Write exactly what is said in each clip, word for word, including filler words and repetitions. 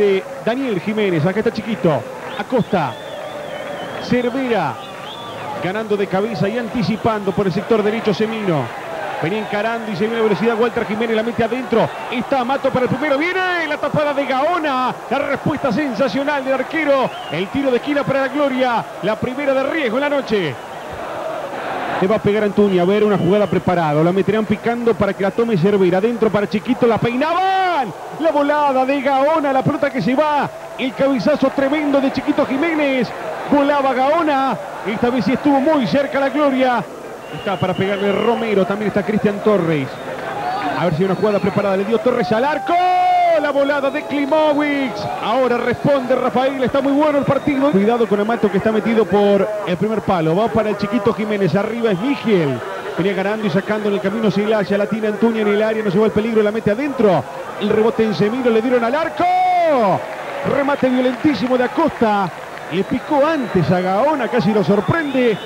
de Daniel Jiménez. Acá está Chiquito Acosta Cervera, ganando de cabeza y anticipando por el sector derecho Semino. Venía encarando y se viene a velocidad Walter Jiménez, la mete adentro. Está Mato para el primero, viene la tapada de Gaona. La respuesta sensacional del arquero. El tiro de esquina para la gloria. La primera de riesgo en la noche. Le va a pegar a Antuña, a ver, una jugada preparada. La meterán picando para que la tome Cervera. Adentro para Chiquito, la peinaban. La volada de Gaona, la pelota que se va. El cabezazo tremendo de Chiquito Jiménez. Volaba Gaona. Esta vez sí estuvo muy cerca la gloria. Está para pegarle Romero, también está Cristian Torres. A ver si hay una jugada preparada, le dio Torres al arco. La volada de Klimowicz. Ahora responde Rafael, está muy bueno el partido. Cuidado con Amato que está metido por el primer palo. Va para el Chiquito Jiménez, arriba es Miguel. Venía ganando y sacando en el camino Zelaya. La tira Antuña en el área, no se va el peligro, la mete adentro. El rebote en Semino, le dieron al arco. Remate violentísimo de Acosta. Le picó antes a Gaona, casi lo sorprende.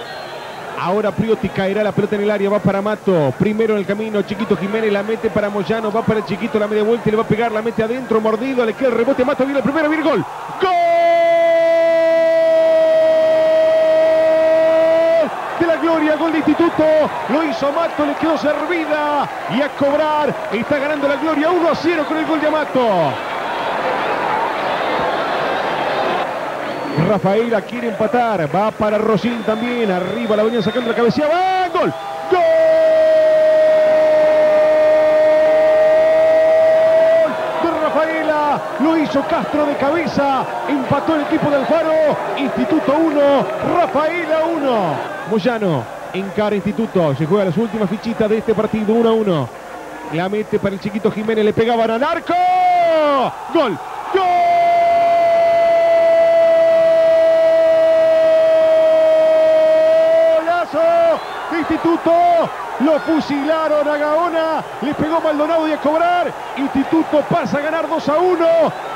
Ahora Priotti caerá la pelota en el área, va para Mato. Primero en el camino, Chiquito Jiménez la mete para Moyano, va para el Chiquito, la media vuelta y le va a pegar, la mete adentro, mordido, le queda el rebote, Mato viene el primero, viene el gol. ¡Gol! De la gloria, gol de Instituto, lo hizo Mato, le quedó servida y a cobrar, está ganando la gloria uno a cero con el gol de Mato. Rafaela quiere empatar, va para Rosín también, arriba la venía sacando la cabecilla, va, gol, gol de Rafaela, lo hizo Castro de cabeza, empató el equipo del Juaro, Instituto uno, Rafaela uno. Moyano encara Instituto, se juega las últimas fichitas de este partido, uno a uno, la mete para el Chiquito Jiménez, le pegaban al arco, gol, gol. Instituto, lo fusilaron a Gaona, le pegó Maldonado y a cobrar. Instituto pasa a ganar dos a uno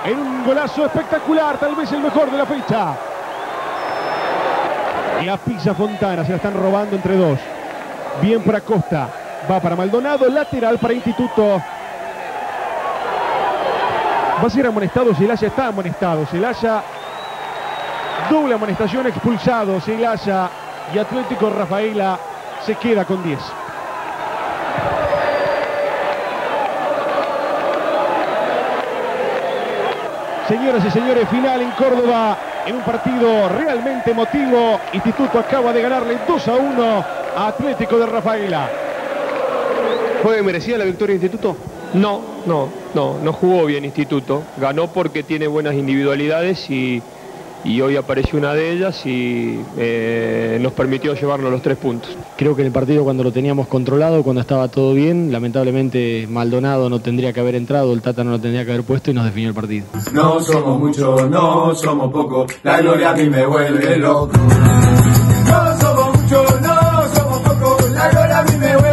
en un golazo espectacular, tal vez el mejor de la fecha. La Pizza Fontana se la están robando entre dos. Bien para Costa, va para Maldonado, lateral para Instituto. Va a ser amonestado Zelaya, está amonestado Zelaya. Doble amonestación, expulsado Zelaya y Atlético Rafaela se queda con diez. Señoras y señores, final en Córdoba, en un partido realmente emotivo. Instituto acaba de ganarle dos a uno a Atlético de Rafaela. ¿Fue merecida la victoria de Instituto? No, no, no, no jugó bien Instituto. Ganó porque tiene buenas individualidades y... y hoy apareció una de ellas y eh, nos permitió llevarnos los tres puntos. Creo que en el partido cuando lo teníamos controlado, cuando estaba todo bien, lamentablemente Maldonado no tendría que haber entrado, el Tata no lo tendría que haber puesto y nos definió el partido. No somos muchos, no somos pocos, la gloria a mí me vuelve loco. No somos muchos, no somos pocos, la gloria a mí me vuelve loco.